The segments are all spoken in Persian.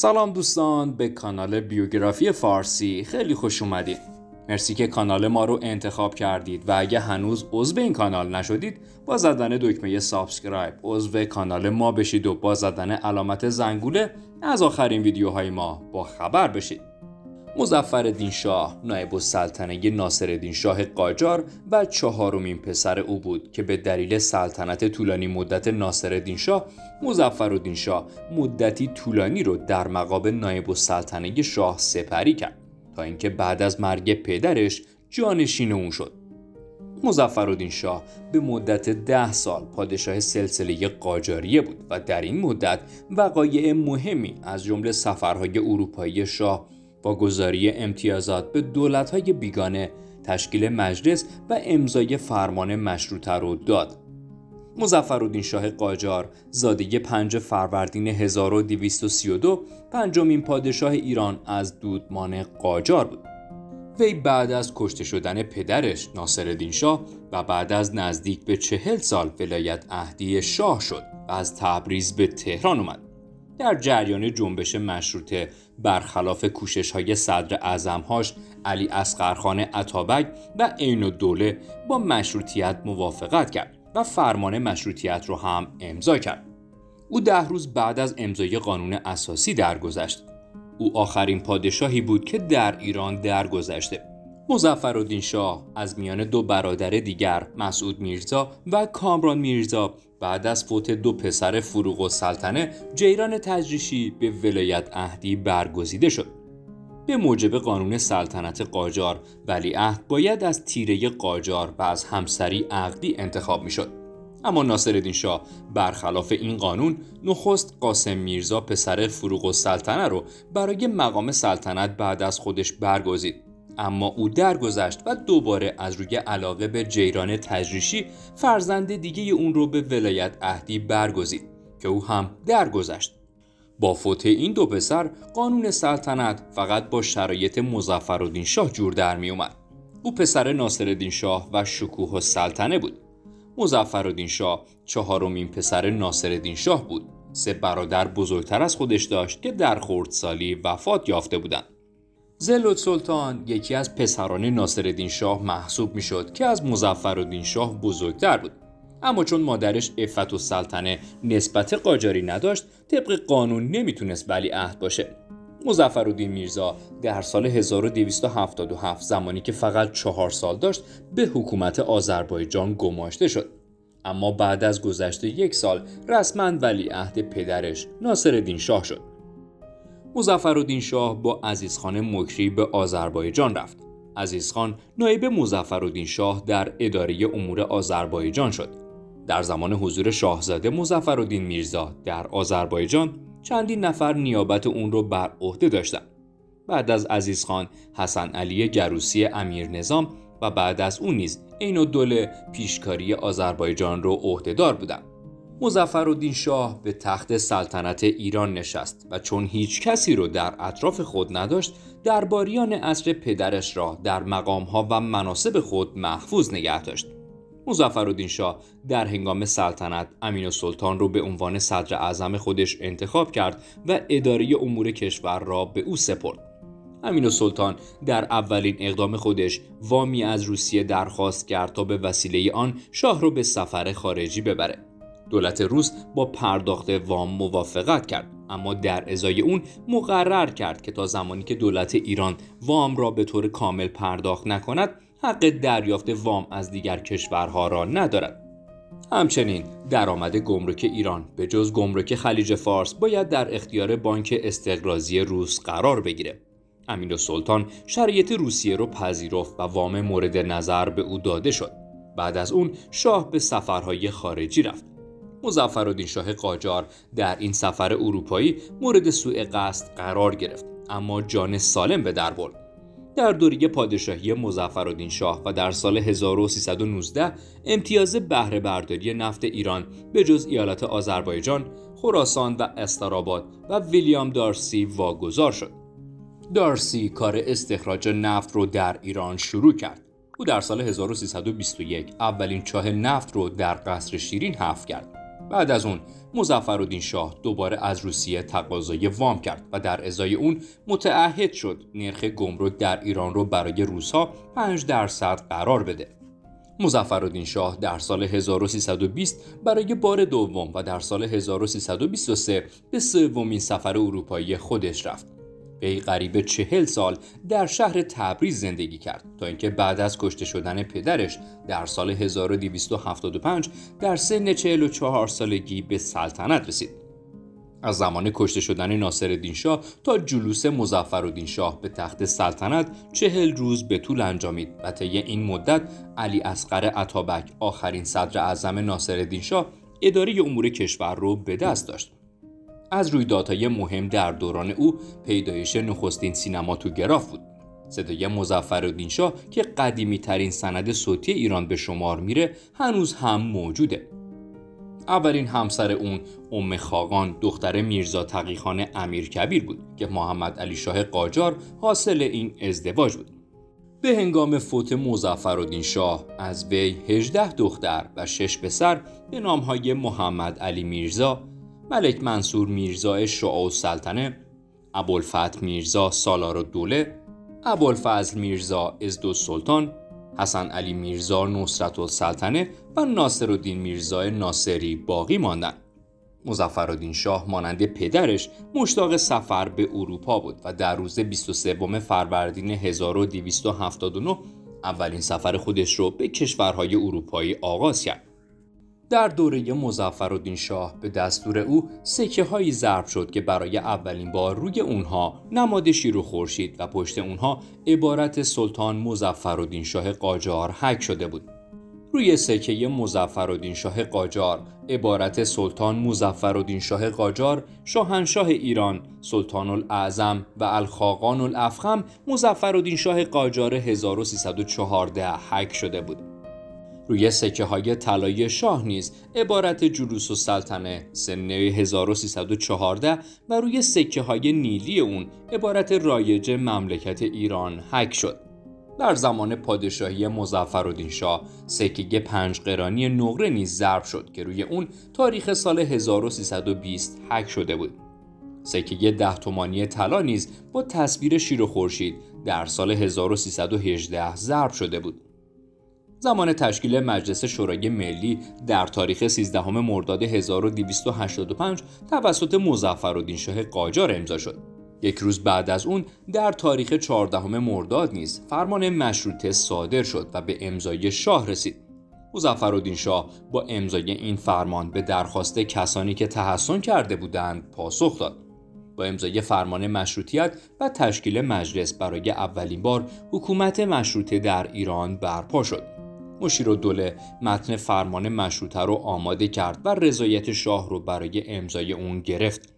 سلام دوستان، به کانال بیوگرافی فارسی خیلی خوش اومدید. مرسی که کانال ما رو انتخاب کردید و اگه هنوز عضو این کانال نشدید با زدن دکمه سابسکرایب عضو کانال ما بشید و با زدن علامت زنگوله از آخرین ویدیوهای ما با خبر بشید. مظفرالدین شاه نایب السلطنه ناصرالدین شاه قاجار و چهارمین پسر او بود که به دلیل سلطنت طولانی مدت ناصرالدین شاه، مظفرالدین شاه مدتی طولانی رو در مقام نایب السلطنه شاه سپری کرد تا اینکه بعد از مرگ پدرش جانشین اون شد. مظفرالدین شاه به مدت 10 سال پادشاه سلسله قاجاریه بود و در این مدت وقایع مهمی از جمله سفرهای اروپایی شاه با گذاری امتیازات به دولت‌های بیگانه، تشکیل مجلس و امضای فرمان مشروطه رو داد. مظفرالدین شاه قاجار زاده 5 فروردین 1232 پنجمین پادشاه ایران از دودمان قاجار بود. وی بعد از کشته شدن پدرش ناصرالدین شاه و بعد از نزدیک به 40 سال ولایت عهدی شاه شد و از تبریز به تهران آمد. در جریان جنبش مشروطه برخلاف کوشش‌های صدر اعظم‌هاش علیاصغرخان اتابک و عین الدوله با مشروطیت موافقت کرد و فرمان مشروطیت رو هم امضا کرد. او 10 روز بعد از امضای قانون اساسی درگذشت. او آخرین پادشاهی بود که در ایران درگذشته. مظفرالدین شاه از میان 2 برادر دیگر مسعود میرزا و کامران میرزا بعد از فوت 2 پسر فروغ السلطنه جیران تجریشی به ولایت عهدی برگزیده شد. به موجب قانون سلطنت قاجار ولیعهد باید از تیره قاجار و از همسری عقدی انتخاب می شد. اما ناصرالدین شاه برخلاف این قانون نخست قاسم میرزا پسر فروغ السلطنه رو برای مقام سلطنت بعد از خودش برگزید. اما او درگذشت و دوباره از روی علاقه به جیران تجریشی فرزند دیگه اون رو به ولایت عهدی برگزید که او هم درگذشت. با فوت این 2 پسر قانون سلطنت فقط با شرایط مظفرالدین شاه جور در می اومد. او پسر ناصرالدین شاه و شکوه سلطنه بود. مظفرالدین شاه 4مین پسر ناصرالدین شاه بود. 3 برادر بزرگتر از خودش داشت که در خردسالی وفات یافته بودند. زلوت سلطان یکی از پسران ناصرالدین شاه محسوب میشد که از مظفرالدین شاه بزرگتر بود، اما چون مادرش عفت السلطنه نسبت قاجاری نداشت طبق قانون نمیتونست ولیعهد باشه. مظفرالدین میرزا در سال 1277 زمانی که فقط 4 سال داشت به حکومت آذربایجان گماشته شد، اما بعد از گذشت 1 سال رسما ولیعهد پدرش ناصرالدین شاه شد. مظفرالدین شاه با عزیزخان مکری به آذربایجان رفت. عزیزخان نایب مظفرالدین شاه در اداره امور آذربایجان شد. در زمان حضور شاهزاده مظفرالدین میرزا در آذربایجان چندین نفر نیابت اون رو بر عهده داشتند. بعد از عزیزخان حسن علی گروسی امیر نظام و بعد از اون نیز عین الدوله پیشکاری آذربایجان رو عهدهدار بودند. مظفرالدین شاه به تخت سلطنت ایران نشست و چون هیچ کسی رو در اطراف خود نداشت درباریان عصر پدرش را در مقامها و مناصب خود محفوظ نگه داشت. مظفرالدین شاه در هنگام سلطنت امینالسلطان رو به عنوان صدر اعظم خودش انتخاب کرد و اداره امور کشور را به او سپرد. امینالسلطان در اولین اقدام خودش وامی از روسیه درخواست کرد تا به وسیله آن شاه رو به سفر خارجی ببره. دولت روس با پرداخت وام موافقت کرد، اما در ازای اون مقرر کرد که تا زمانی که دولت ایران وام را به طور کامل پرداخت نکند حق دریافت وام از دیگر کشورها را ندارد. همچنین درآمد گمرک ایران به جز گمرک خلیج فارس باید در اختیار بانک استقراضی روس قرار بگیره. امینالسلطان شرایط روسیه را پذیرفت و وام مورد نظر به او داده شد. بعد از اون شاه به سفرهای خارجی رفت. مظفرالدین شاه قاجار در این سفر اروپایی مورد سوء قصد قرار گرفت، اما جان سالم به در برد. در دوره پادشاهی مظفرالدین شاه و در سال 1319 امتیاز بهره برداری نفت ایران به جز ایالت آذربایجان، خراسان و استراباد و ویلیام دارسی واگذار شد. دارسی کار استخراج نفت رو در ایران شروع کرد. او در سال 1321 اولین چاه نفت رو در قصر شیرین حفر کرد. بعد از اون مظفرالدین شاه دوباره از روسیه تقاضای وام کرد و در ازای اون متعهد شد نرخ گمرک در ایران رو برای روس‌ها 5% قرار بده. مظفرالدین شاه در سال 1320 برای بار دوم و در سال 1323 به سومین سفر اروپایی خودش رفت. وی قریب 40 سال در شهر تبریز زندگی کرد تا اینکه بعد از کشته شدن پدرش در سال 1275 در سن 44 سالگی به سلطنت رسید. از زمان کشته شدن ناصرالدین شاه تا جلوس مظفرالدین شاه به تخت سلطنت 40 روز به طول انجامید و طی این مدت علیاصغر اتابک آخرین صدر اعظم ناصرالدین شاه اداره امور کشور رو به دست داشت. از رویدادهای مهم در دوران او پیدایش نخستین سینماتوگراف بود. صدای مظفرالدین شاه که قدیمی ترین سند صوتی ایران به شمار میره هنوز هم موجوده. اولین همسر اون ام خاقان دختر میرزا تقیخان امیر کبیر بود که محمد علی شاه قاجار حاصل این ازدواج بود. به هنگام فوت مظفرالدین شاه از وی 18 دختر و 6 پسر به نامهای محمد علی میرزا، ملک منصور میرزا شعاع سلطنه، ابوالفتح میرزا سالار دوله، ابوالفضل میرزا ازدو سلطان، حسن علی میرزا نصرت السلطنه و ناصرالدین میرزا ناصری باقی ماندند. مظفرالدین شاه مانند پدرش مشتاق سفر به اروپا بود و در روز 23 فروردین 1279 اولین سفر خودش رو به کشورهای اروپایی آغاز کرد. در دوره مظفرالدین شاه به دستور او سکه هایی ضرب شد که برای اولین بار روی اونها نماد شیر و خورشید و پشت اونها عبارت سلطان مظفرالدین شاه قاجار حک شده بود. روی سکه مظفرالدین شاه قاجار عبارت سلطان مظفرالدین شاه قاجار شاهنشاه ایران سلطان الاعظم و الخاقان الافخم مظفرالدین شاه قاجار 1314 حک شده بود. روی سکه های طلایی شاه نیز عبارت جلوس السلطنه سنه 1314 و روی سکه های نیلی اون عبارت رایج مملکت ایران حک شد. در زمان پادشاهی مظفرالدین شاه سکه 5 قرانی نقره نیز ضرب شد که روی اون تاریخ سال 1320 حک شده بود. سکه 10 تومانی طلا نیز با تصویر شیر و خورشید در سال 1318 ضرب شده بود. زمان تشکیل مجلس شورای ملی در تاریخ 13 مرداد 1285 توسط مظفرالدین شاه قاجار امضا شد. یک روز بعد از اون در تاریخ 14 مرداد نیز فرمان مشروطه صادر شد و به امضای شاه رسید. مظفرالدین شاه با امضای این فرمان به درخواست کسانی که تحصن کرده بودند پاسخ داد. با امضای فرمان مشروطیت و تشکیل مجلس برای اولین بار حکومت مشروطه در ایران برپا شد. مشیر دوله متن فرمان مشروطه رو آماده کرد و رضایت شاه رو برای امضای اون گرفت.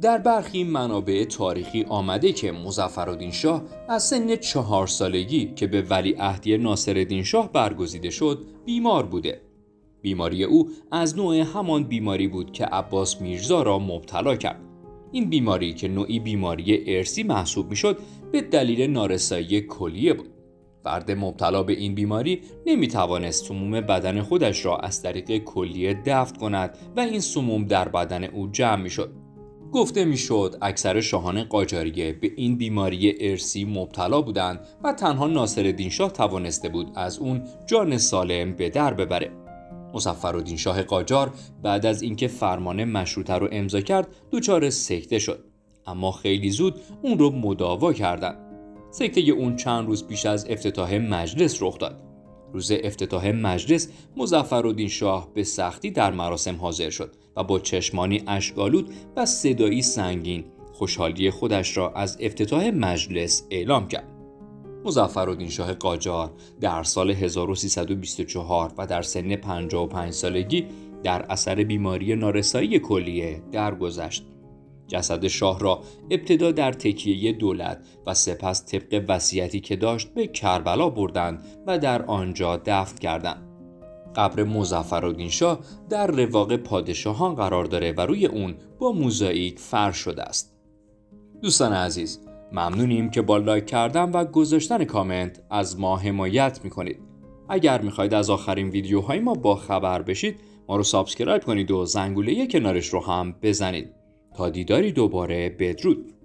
در برخی منابع تاریخی آمده که مظفرالدین شاه از سن 4 سالگی که به ولیعهدی ناصرالدین شاه برگزیده شد بیمار بوده. بیماری او از نوع همان بیماری بود که عباس میرزا را مبتلا کرد. این بیماری که نوعی بیماری ارثی محسوب میشد به دلیل نارسایی کلیه بود. فرد مبتلا به این بیماری نمیتوانست سموم بدن خودش را از طریق کلیه دفع کند و این سموم در بدن او جمع میشد. گفته میشد اکثر شاهان قاجاریه به این بیماری ارثی مبتلا بودند و تنها ناصرالدین شاه توانسته بود از اون جان سالم به در ببره. مظفرالدین شاه قاجار بعد از اینکه فرمان مشروطه رو امضا کرد دچار سکته شد، اما خیلی زود اون رو مداوا کردند. سکته اون چند روز پیش از افتتاح مجلس رخ داد. روز افتتاح مجلس مظفرالدین شاه به سختی در مراسم حاضر شد و با چشمانی اشک‌آلود و صدایی سنگین خوشحالی خودش را از افتتاح مجلس اعلام کرد. مظفرالدین شاه قاجار در سال 1324 و در سن 55 سالگی در اثر بیماری نارسایی کلیه درگذشت. جسد شاه را ابتدا در تکیه دولت و سپس طبق وصیتی که داشت به کربلا بردند و در آنجا دفن کردند. قبر مظفرالدین شاه در رواق پادشاهان قرار داره و روی اون با موزاییک فرش شده است. دوستان عزیز، ممنونیم که با لایک کردن و گذاشتن کامنت از ما حمایت میکنید. اگر میخواید از آخرین ویدیوهای ما با خبر بشید، ما رو سابسکرایب کنید و زنگوله کنارش رو هم بزنید تا دیداری دوباره. بدرود.